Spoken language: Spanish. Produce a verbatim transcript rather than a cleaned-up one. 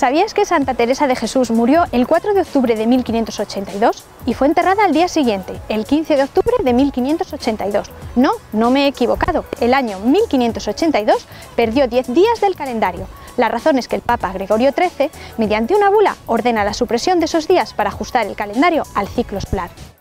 ¿Sabías que Santa Teresa de Jesús murió el cuatro de octubre de mil quinientos ochenta y dos y fue enterrada al día siguiente, el quince de octubre de mil quinientos ochenta y dos? No, no me he equivocado. El año mil quinientos ochenta y dos perdió diez días del calendario. La razón es que el Papa Gregorio trece, mediante una bula, ordena la supresión de esos días para ajustar el calendario al ciclo solar.